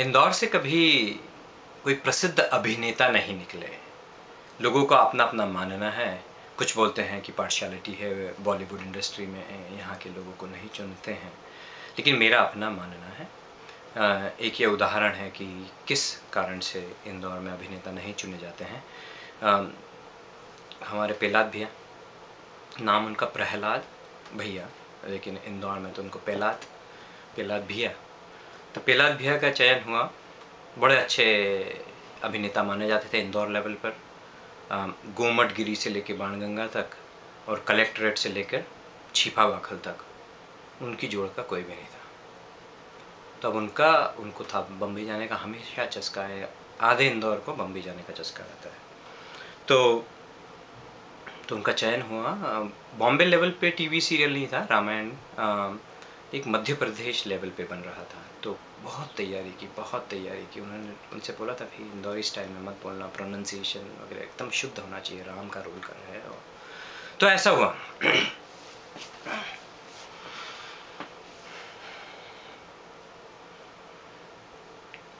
इंदौर से कभी कोई प्रसिद्ध अभिनेता नहीं निकले। लोगों का अपना अपना मानना है। कुछ बोलते हैं कि पार्शियलिटी है, बॉलीवुड इंडस्ट्री में यहाँ के लोगों को नहीं चुनते हैं, लेकिन मेरा अपना मानना है। एक ये उदाहरण है कि किस कारण से इंदौर में अभिनेता नहीं चुने जाते हैं। हमारे प्रहलाद भैया, नाम उनका प्रहलाद भैया, लेकिन इंदौर में तो उनको प्रहलाद भैया। तो प्रहलाद भैया का चयन हुआ। बड़े अच्छे अभिनेता माने जाते थे इंदौर लेवल पर। गोमट गिरी से लेकर बाणगंगा तक और कलेक्ट्रेट से लेकर छिपा बाखल तक उनकी जोड़ का कोई भी नहीं था। तब तो उनको था बम्बई जाने का हमेशा चस्का है। आधे इंदौर को बम्बई जाने का चस्का रहता है। तो उनका चयन हुआ। बॉम्बे लेवल पे टीवी सीरियल नहीं था, रामायण एक मध्य प्रदेश लेवल पे बन रहा था। तो बहुत तैयारी की। उन्होंने उनसे बोला था भाई इंदौरी स्टाइल में मत बोलना, प्रोनाउंसिएशन वगैरह एकदम शुद्ध होना चाहिए, राम का रोल कर रहे हो। तो ऐसा हुआ।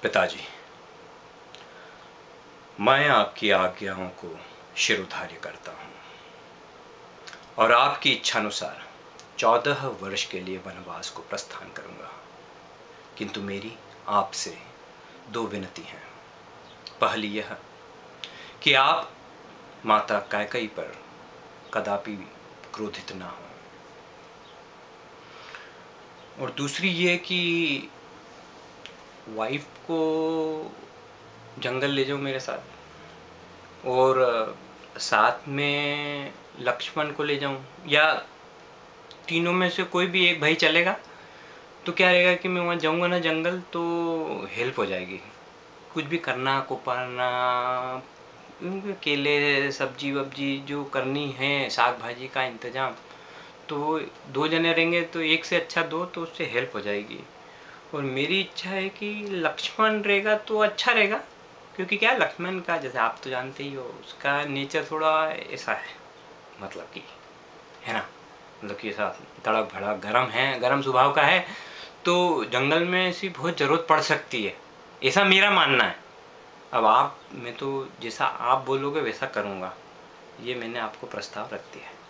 पिताजी, मैं आपकी आज्ञाओं को शिरोधार्य करता हूँ और आपकी इच्छानुसार 14 वर्ष के लिए वनवास को प्रस्थान करूँगा, किंतु मेरी आपसे 2 विनती हैं। पहली यह कि आप माता कैकेयी पर कदापि क्रोधित ना हों, और दूसरी ये कि वाइफ को जंगल ले जाओ मेरे साथ, और साथ में लक्ष्मण को ले जाऊं, या तीनों में से कोई भी एक भाई चलेगा तो क्या रहेगा कि मैं वहाँ जाऊँगा ना जंगल, तो हेल्प हो जाएगी। कुछ भी करना कुपाना, केले सब्जी वब्जी जो करनी है, साग भाजी का इंतज़ाम, तो 2 जने रहेंगे तो एक से अच्छा 2, तो उससे हेल्प हो जाएगी। और मेरी इच्छा है कि लक्ष्मण रहेगा तो अच्छा रहेगा, क्योंकि क्या लक्ष्मण का, जैसे आप तो जानते ही हो, उसका नेचर थोड़ा ऐसा है, मतलब कि है ना, मतलब कि ऐसा तड़क भड़क गर्म स्वभाव का है, तो जंगल में ऐसी बहुत ज़रूरत पड़ सकती है, ऐसा मेरा मानना है। अब आप, मैं तो जैसा आप बोलोगे वैसा करूँगा, ये मैंने आपको प्रस्ताव रख दिया है।